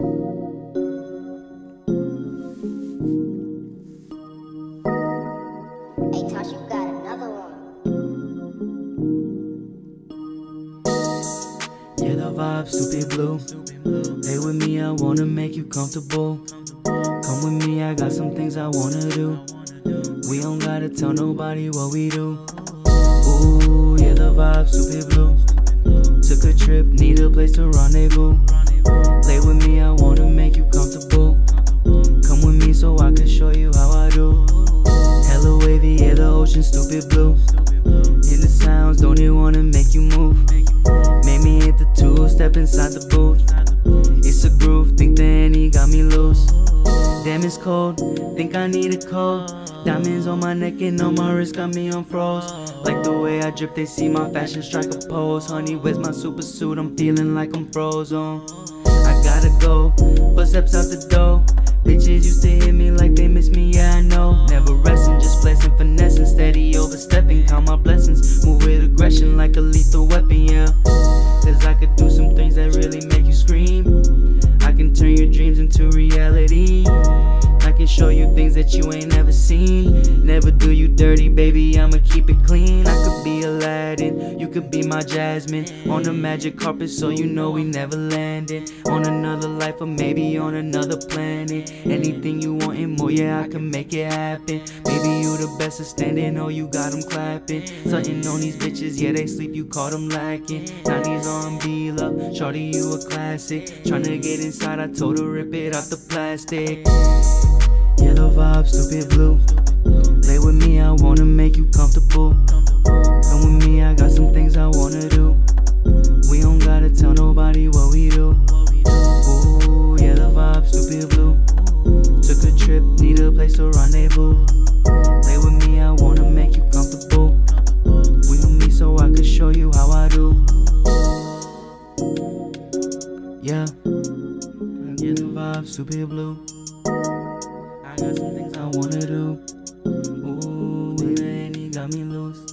Yeah, the vibes stupid blue. Stay with me, I wanna make you comfortable. Come with me, I got some things I wanna do. We don't gotta tell nobody what we do. Ooh, yeah, the vibes stupid blue. Took a trip, need a place to rendezvous. Play with me, I wanna make you comfortable. Come with me so I can show you how I do. Hella wavy, yeah, the ocean stupid blue. Hear the sounds, don't even wanna make you move. Made me hit the two-step inside the booth. It's a groove, think the Henny got me loose. Damn, it's cold, think I need a coat. Diamonds on my neck and on my wrist got me on froze. Like the way I drip, they see my fashion strike a pose. Honey, where's my super suit? I'm feeling like I'm frozen. I gotta go, footsteps out the door. Bitches used to hit me like they miss me, yeah I know. Never resting, just blessing, finessing, steady overstepping. Count my blessings, move with aggression like a lethal weapon, yeah. Cause I could do some things that really make you scream. I can turn your dreams into reality. I can show you things that you ain't never seen. Never do you dirty, baby, I'ma keep it clean. I could be Aladdin, you could be my Jasmine. On a magic carpet, so you know we never landed. On another life, or maybe on another planet. Anything you want and more, yeah, I can make it happen. Maybe you the best at standing, oh, you got them clapping. Something on these bitches, yeah, they sleep, you caught them lacking. 90s R&B love, shawty, you a classic. Tryna get inside, I told her, rip it off the plastic. Yeah, the vibes stupid blue. Play with me, I wanna make you comfortable. Come with me, I got some things I wanna do. We don't gotta tell nobody what we do. Ooh, yeah, the vibes stupid blue. Took a trip, need a place to rendezvous. Play with me, I wanna make you comfortable. We with me so I could show you how I do. Yeah, yeah, the vibes stupid blue. I got some things I wanna do. Ooh, and he got me loose.